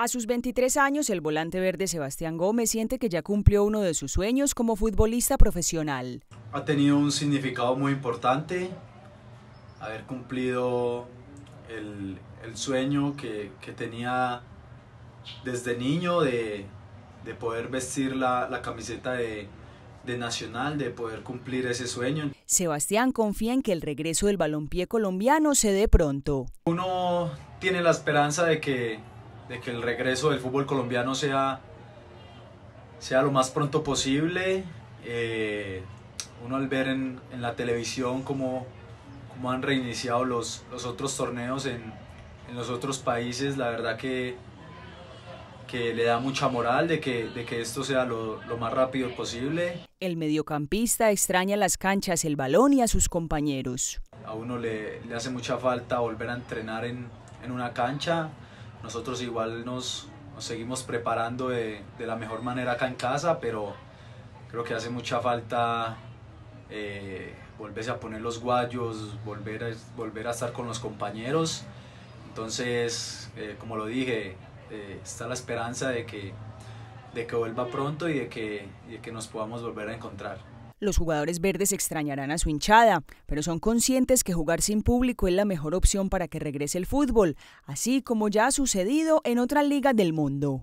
A sus 23 años, el volante verde Sebastián Gómez siente que ya cumplió uno de sus sueños como futbolista profesional. Ha tenido un significado muy importante, haber cumplido el sueño que tenía desde niño de poder vestir la camiseta de Nacional, de poder cumplir ese sueño. Sebastián confía en que el regreso del balompié colombiano se dé pronto. Uno tiene la esperanza de que el regreso del fútbol colombiano sea lo más pronto posible. Uno al ver en la televisión cómo han reiniciado los otros torneos en los otros países, la verdad que le da mucha moral de que esto sea lo más rápido posible. El mediocampista extraña las canchas, el balón y a sus compañeros. A uno le hace mucha falta volver a entrenar en una cancha. Nosotros igual nos seguimos preparando de la mejor manera acá en casa, pero creo que hace mucha falta volverse a poner los guayos, volver a estar con los compañeros. Entonces, como lo dije, está la esperanza de que vuelva pronto y de que nos podamos volver a encontrar. Los jugadores verdes extrañarán a su hinchada, pero son conscientes que jugar sin público es la mejor opción para que regrese el fútbol, así como ya ha sucedido en otras ligas del mundo.